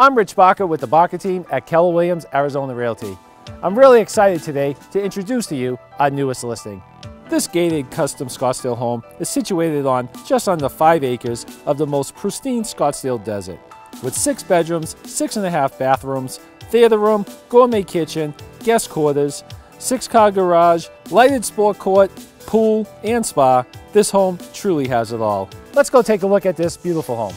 I'm Rich Barker with the Barker Team at Keller Williams Arizona Realty. I'm really excited today to introduce to you our newest listing. This gated custom Scottsdale home is situated on just under 5 acres of the most pristine Scottsdale desert. With 6 bedrooms, 6.5 bathrooms, theater room, gourmet kitchen, guest quarters, 6-car garage, lighted sport court, pool, and spa, this home truly has it all. Let's go take a look at this beautiful home.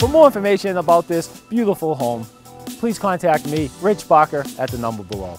For more information about this beautiful home, please contact me, Rich Barker, at the number below.